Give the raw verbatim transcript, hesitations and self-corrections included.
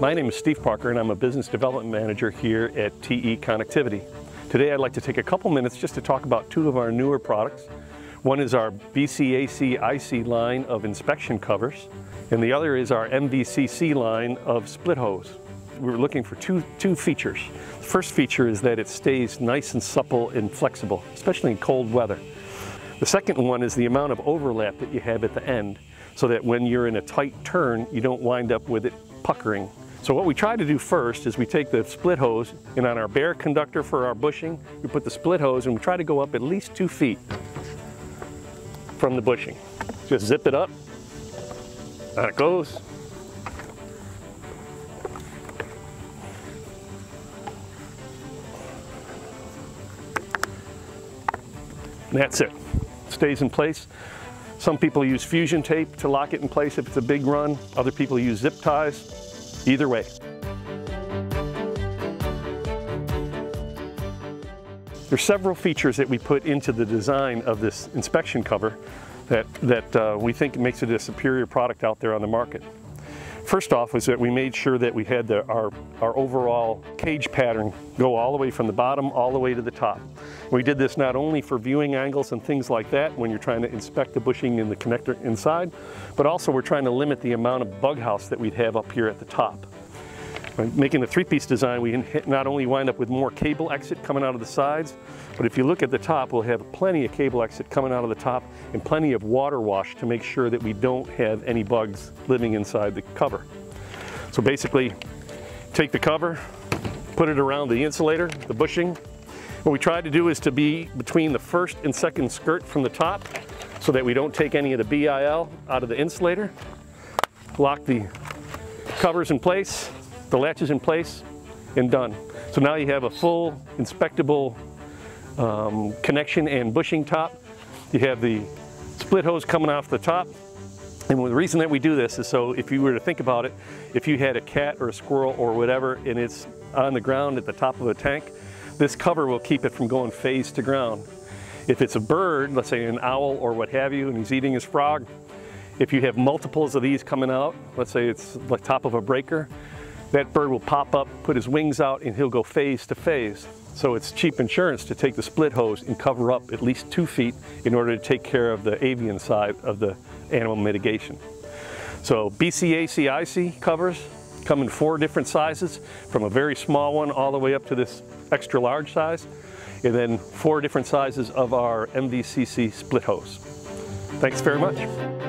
My name is Steve Parker and I'm a Business Development Manager here at T E Connectivity. Today I'd like to take a couple minutes just to talk about two of our newer products. One is our B C A C I C line of inspection covers and the other is our M V C C line of split hose. We were looking for two, two features. The first feature is that it stays nice and supple and flexible, especially in cold weather. The second one is the amount of overlap that you have at the end so that when you're in a tight turn you don't wind up with it puckering. So what we try to do first is we take the split hose and on our bare conductor for our bushing, we put the split hose and we try to go up at least two feet from the bushing. Just zip it up, out it goes. And that's it. It stays in place. Some people use fusion tape to lock it in place if it's a big run. Other people use zip ties. Either way. There's several features that we put into the design of this inspection cover that, that uh, we think makes it a superior product out there on the market. First off was that we made sure that we had the, our, our overall cage pattern go all the way from the bottom all the way to the top. We did this not only for viewing angles and things like that when you're trying to inspect the bushing and the connector inside, but also we're trying to limit the amount of bug house that we'd have up here at the top. By making the three-piece design, we not only wind up with more cable exit coming out of the sides, but if you look at the top, we'll have plenty of cable exit coming out of the top and plenty of water wash to make sure that we don't have any bugs living inside the cover. So basically, take the cover, put it around the insulator, the bushing. What we try to do is to be between the first and second skirt from the top so that we don't take any of the B I L out of the insulator. Lock the covers in place. The latch is in place and done. So now you have a full inspectable um, connection and bushing top. You have the split hose coming off the top. And the reason that we do this is so if you were to think about it, if you had a cat or a squirrel or whatever and it's on the ground at the top of a tank, this cover will keep it from going face to ground. If it's a bird, let's say an owl or what have you, and he's eating his frog, if you have multiples of these coming out, let's say it's the top of a breaker, that bird will pop up, put his wings out, and he'll go phase to phase. So it's cheap insurance to take the split hose and cover up at least two feet in order to take care of the avian side of the animal mitigation. So B C A C I C covers come in four different sizes, from a very small one all the way up to this extra large size, and then four different sizes of our M V C C split hose. Thanks very much.